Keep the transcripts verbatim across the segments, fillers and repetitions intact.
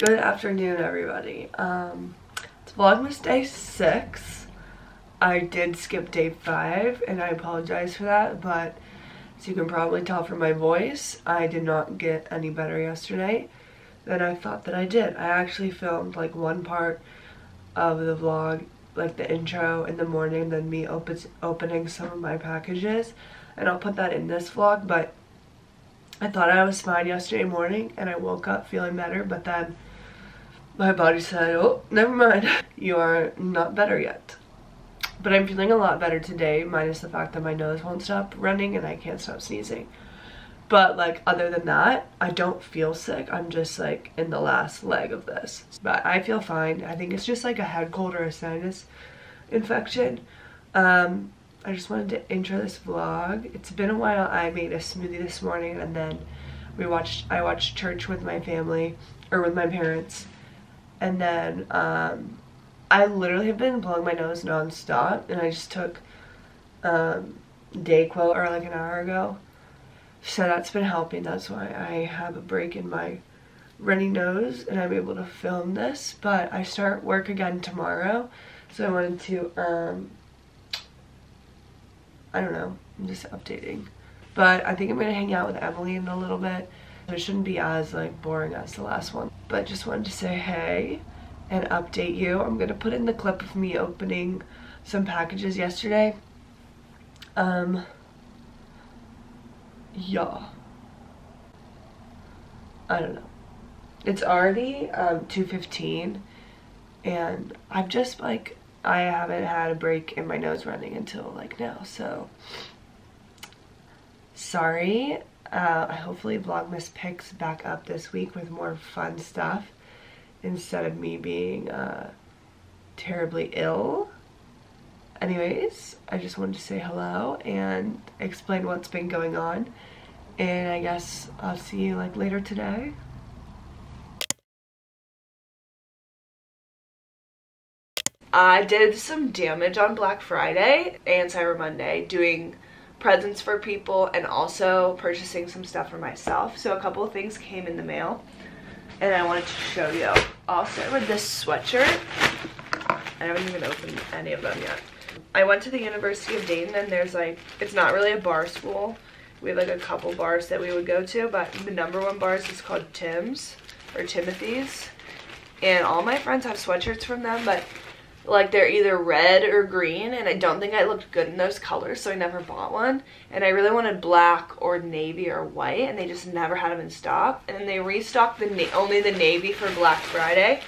Good afternoon, everybody. Um, it's Vlogmas day six. I did skip day five, and I apologize for that, but as you can probably tell from my voice, I did not get any better yesterday than I thought that I did. I actually filmed like one part of the vlog, like the intro in the morning, then me opens, opening some of my packages, and I'll put that in this vlog, but I thought I was fine yesterday morning, and I woke up feeling better, but then my body said, oh, never mind, you are not better yet. But I'm feeling a lot better today, minus the fact that my nose won't stop running and I can't stop sneezing. But like, other than that, I don't feel sick. I'm just like in the last leg of this. But I feel fine. I think it's just like a head cold or a sinus infection. Um, I just wanted to intro this vlog. It's been a while. I made a smoothie this morning, and then we watched, I watched church with my family, or with my parents. And then um, I literally have been blowing my nose nonstop, and I just took um, Dayquil or like an hour ago. So that's been helping. That's why I have a break in my runny nose and I'm able to film this. But I start work again tomorrow. So I wanted to, um, I don't know, I'm just updating. But I think I'm going to hang out with Emily in a little bit. It shouldn't be as like boring as the last one, but just wanted to say hey and update you. I'm gonna put in the clip of me opening some packages yesterday. Um yeah, I don't know, it's already um two fifteen, and I've just like, I haven't had a break in my nose running until like now, so sorry. Uh, hopefully Vlogmas picks back up this week with more fun stuff instead of me being uh, terribly ill. Anyways, I just wanted to say hello and explain what's been going on, and I guess I'll see you like later today. I did some damage on Black Friday and Cyber Monday doing presents for people and also purchasing some stuff for myself. So a couple of things came in the mail, and I wanted to show you. Also with this sweatshirt, I haven't even opened any of them yet. I went to the University of Dayton, and there's like, it's not really a bar school. We have like a couple bars that we would go to, but the number one bars is called Tim's or Timothy's, and all my friends have sweatshirts from them, but like they're either red or green, and I don't think I looked good in those colors, so I never bought one. And I really wanted black or navy or white, and they just never had them in stock. And then they restocked the na only the navy for Black Friday.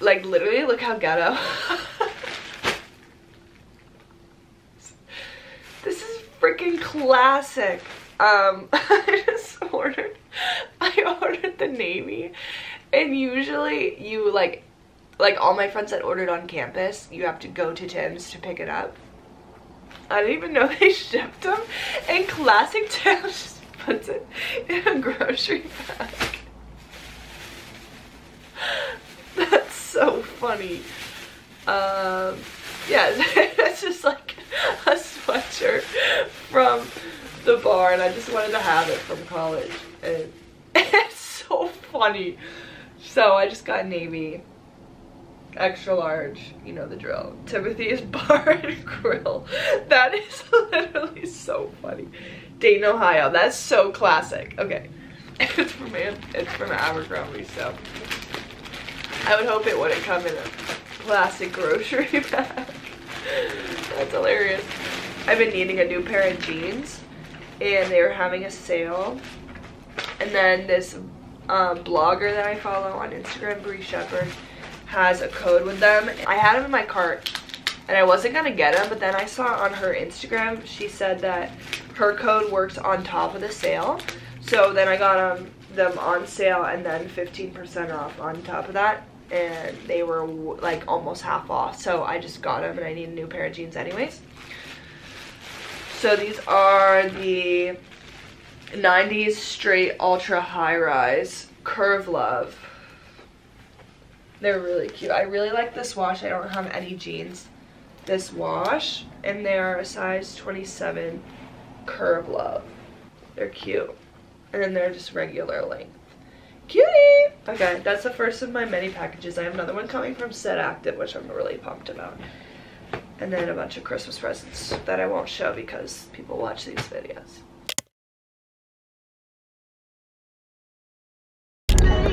Like literally, look how ghetto. This is freaking classic. Um, I just ordered, I ordered the navy, and usually you like, like all my friends that ordered on campus, you have to go to Tim's to pick it up. I didn't even know they shipped them. And classic Tim's just puts it in a grocery bag. That's so funny. Um, yeah, that's just like a sweatshirt from the bar, and I just wanted to have it from college. And it's so funny. So I just got navy, extra large, you know the drill. Timothy's Bar and Grill. That is literally so funny. Dayton, Ohio. That's so classic. Okay. It's from it's from Abercrombie, so I would hope it wouldn't come in a plastic grocery bag. That's hilarious. I've been needing a new pair of jeans, and they were having a sale, And then this um, blogger that I follow on Instagram, Brie Shepherd, has a code with them. I had them in my cart and I wasn't gonna get them, but then I saw on her Instagram, she said that her code works on top of the sale. So then I got them, them on sale and then fifteen percent off on top of that. And they were like almost half off. So I just got them and I need a new pair of jeans anyways. So these are the nineties straight ultra high rise Curve Love. They're really cute. I really like this wash. I don't have any jeans this wash. And they're a size twenty-seven Curve Love. They're cute. And then they're just regular length. Cutie! Okay, that's the first of my many packages. I have another one coming from Set Active, which I'm really pumped about. And then a bunch of Christmas presents that I won't show because people watch these videos.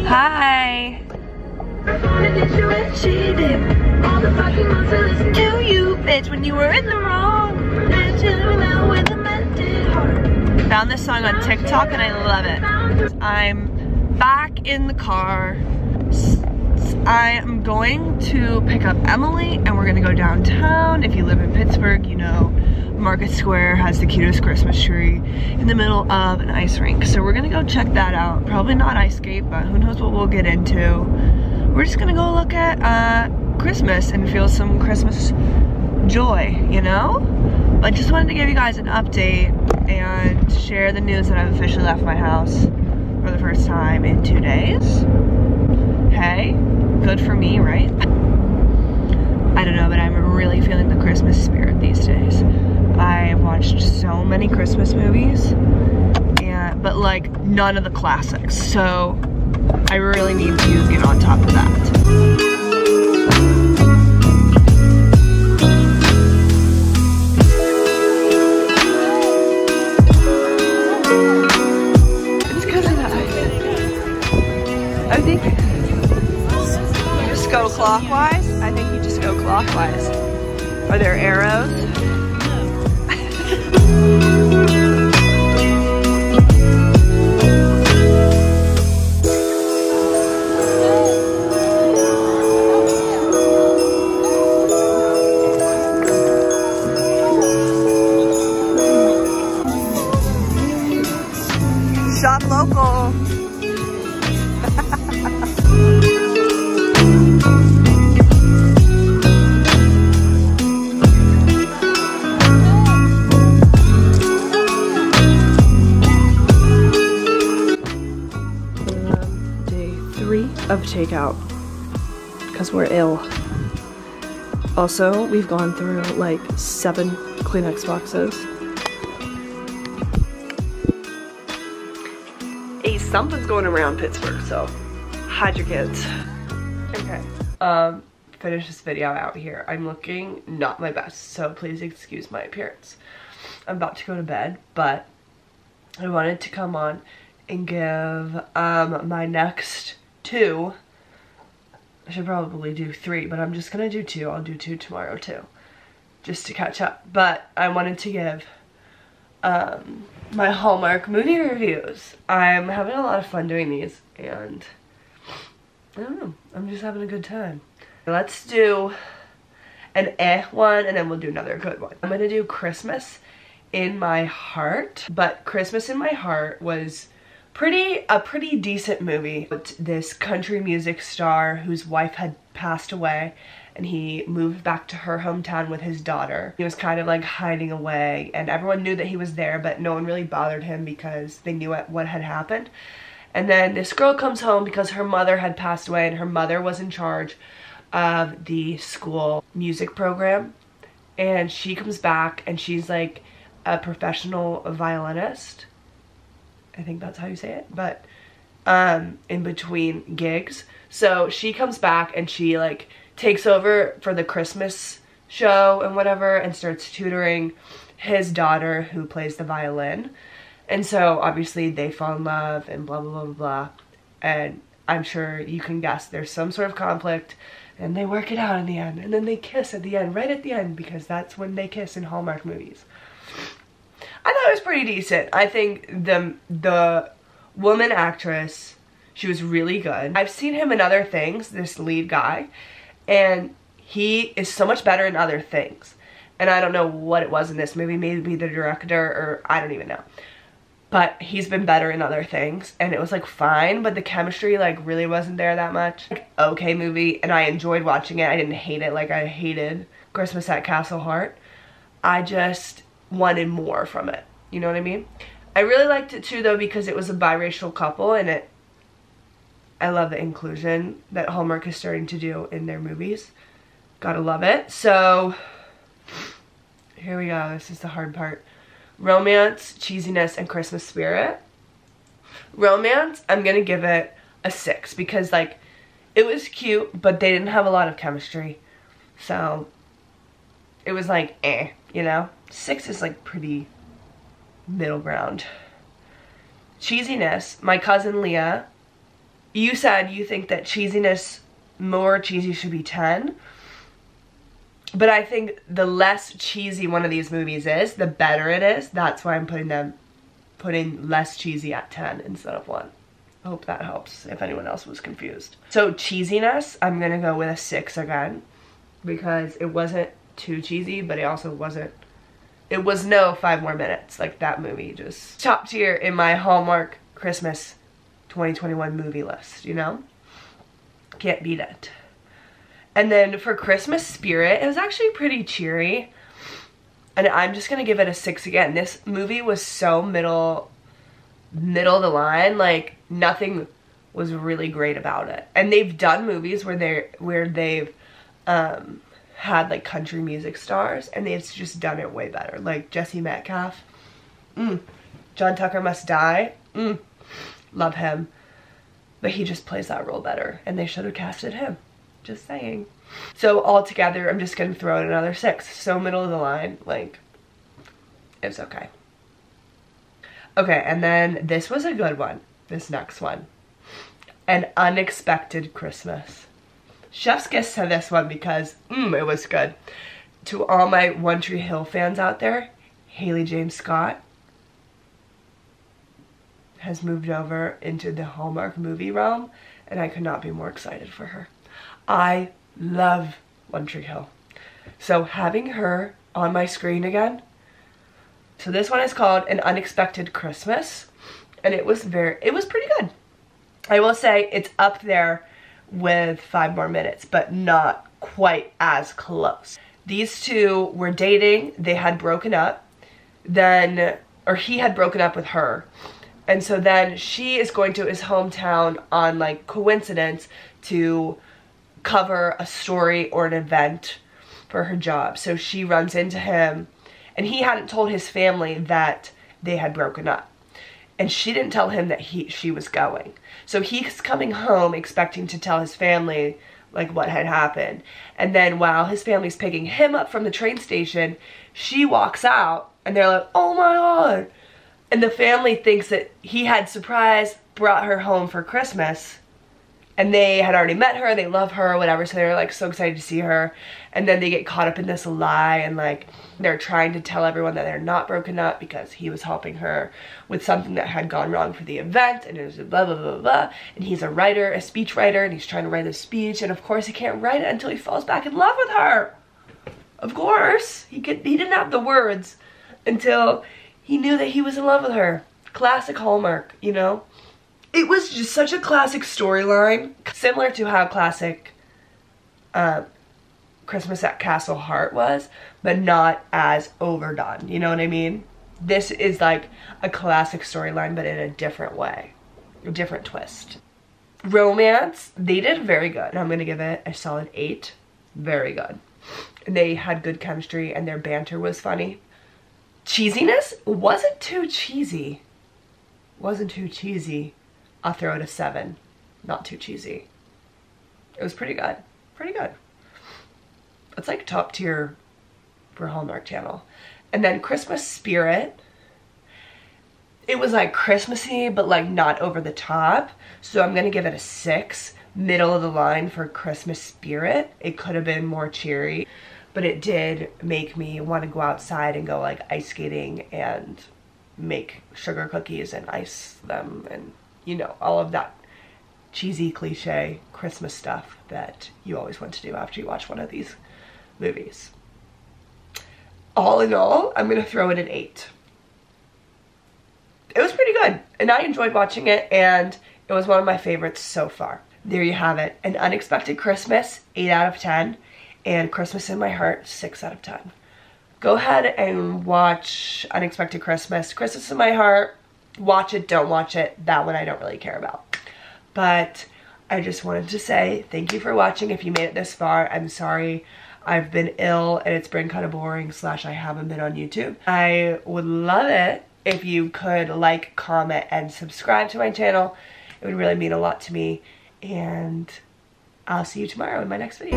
Hi! All the fucking months I listened to you, bitch, when you were in the wrong. Found this song on TikTok and I love it. I'm back in the car. I am going to pick up Emily and we're gonna go downtown. If you live in Pittsburgh, you know Market Square has the cutest Christmas tree in the middle of an ice rink. So we're gonna go check that out. Probably not ice skate, but who knows what we'll get into. We're just gonna go look at uh, Christmas and feel some Christmas joy, you know? But just wanted to give you guys an update and share the news that I've officially left my house for the first time in two days. Hey, good for me, right? I don't know, but I'm really feeling the Christmas spirit these days. I've watched so many Christmas movies, and but like none of the classics, so I really need to get on top of that. Clockwise? I think you just go clockwise. Are there arrows? Shop local. Of takeout because we're ill. Also, we've gone through like seven Kleenex boxes. Hey, something's going around Pittsburgh, so hide your kids. Okay, um, finish this video out here. I'm looking not my best, so please excuse my appearance. I'm about to go to bed, but I wanted to come on and give um, my next two. I should probably do three, but I'm just gonna do two. I'll do two tomorrow too, just to catch up. But I wanted to give um, my Hallmark movie reviews. I'm having a lot of fun doing these, and I don't know, I'm just having a good time. Let's do an eh one, and then we'll do another good one. I'm gonna do Christmas in My Heart, but Christmas in My Heart was Pretty, a pretty decent movie. It's this country music star whose wife had passed away and he moved back to her hometown with his daughter. He was kind of like hiding away and everyone knew that he was there, but no one really bothered him because they knew what, what had happened. And then this girl comes home because her mother had passed away and her mother was in charge of the school music program. And she comes back and she's like a professional violinist. I think that's how you say it, but um, in between gigs. So she comes back and she like takes over for the Christmas show and whatever and starts tutoring his daughter who plays the violin. And so obviously they fall in love and blah, blah, blah, blah. And I'm sure you can guess there's some sort of conflict and they work it out in the end. And then they kiss at the end, right at the end, because that's when they kiss in Hallmark movies. I thought it was pretty decent. I think the the woman actress. She was really good. I've seen him in other things, this lead guy, and he is so much better in other things. And I don't know what it was in this movie, maybe the director, or I don't even know. But he's been better in other things, and it was like fine, but the chemistry like really wasn't there that much. Like, okay movie, and I enjoyed watching it. I didn't hate it like I hated Christmas at Castle Heart. I just wanted more from it, you know what I mean? I really liked it too though because it was a biracial couple, and it, I love the inclusion that Hallmark is starting to do in their movies. Gotta love it. So here we go, this is the hard part. Romance, cheesiness, and Christmas spirit. Romance, I'm gonna give it a six because like it was cute, but they didn't have a lot of chemistry. So it was like eh, you know? Six is like pretty middle ground. Cheesiness, my cousin Leah, you said you think that cheesiness, more cheesy should be ten. But I think the less cheesy one of these movies is, the better it is. That's why I'm putting them, putting less cheesy at ten instead of one. I hope that helps if anyone else was confused. So cheesiness, I'm gonna go with a six again because it wasn't too cheesy, but it also wasn't, it was no five more minutes. Like that movie just top tier in my Hallmark Christmas twenty twenty-one movie list, you know? Can't beat it. And then for Christmas spirit, it was actually pretty cheery. And I'm just gonna give it a six again. This movie was so middle, middle of the line, like nothing was really great about it. And they've done movies where they're, where they've um, had like country music stars, and they've just done it way better. Like Jesse Metcalf, mm. John Tucker Must Die, mm. Love him. But he just plays that role better, and they should have casted him. Just saying. So all together, I'm just gonna throw in another six. So middle of the line, like, it's okay. Okay, and then this was a good one, this next one. An Unexpected Christmas. Chef's kiss to this one because, mmm, it was good. To all my One Tree Hill fans out there, Haley James Scott has moved over into the Hallmark movie realm, and I could not be more excited for her. I love One Tree Hill. So having her on my screen again. So this one is called An Unexpected Christmas, and it was very, it was pretty good. I will say it's up there with Five More Minutes, but not quite as close. These two were dating, they had broken up, then, or he had broken up with her. And so then she is going to his hometown on like coincidence to cover a story or an event for her job. So she runs into him, and he hadn't told his family that they had broken up, and she didn't tell him that he she was going. So he's coming home expecting to tell his family like what had happened, and then while his family's picking him up from the train station, she walks out, and they're like, oh my god, and the family thinks that he had surprise brought her home for Christmas. And they had already met her, they love her, whatever, so they were like so excited to see her. And then they get caught up in this lie, and like they're trying to tell everyone that they're not broken up because he was helping her with something that had gone wrong for the event, and it was blah, blah, blah, blah. And he's a writer, a speech writer, and he's trying to write a speech, and of course he can't write it until he falls back in love with her. Of course, he, could, he didn't have the words until he knew that he was in love with her. Classic Hallmark, you know? It was just such a classic storyline, similar to how classic uh, Christmas at Castle Heart was, but not as overdone, you know what I mean? This is like a classic storyline, but in a different way, a different twist. Romance, they did very good. I'm gonna give it a solid eight, very good. They had good chemistry, and their banter was funny. Cheesiness wasn't too cheesy, wasn't too cheesy. I'll throw it a seven. Not too cheesy. It was pretty good. Pretty good. It's like top tier for Hallmark Channel. And then Christmas spirit. It was like Christmassy, but like not over the top. So I'm gonna give it a six. Middle of the line for Christmas spirit. It could have been more cheery, but it did make me want to go outside and go like ice skating and make sugar cookies and ice them and you know, all of that cheesy cliche Christmas stuff that you always want to do after you watch one of these movies. All in all, I'm gonna throw it an eight. It was pretty good, and I enjoyed watching it, and it was one of my favorites so far. There you have it. An Unexpected Christmas, eight out of ten, and Christmas in My Heart, six out of ten. Go ahead and watch Unexpected Christmas. Christmas in My Heart, watch it, don't watch it. That one I don't really care about. But I just wanted to say thank you for watching. If you made it this far, I'm sorry. I've been ill and it's been kind of boring slash I haven't been on YouTube. I would love it if you could like, comment, and subscribe to my channel. It would really mean a lot to me. And I'll see you tomorrow in my next video.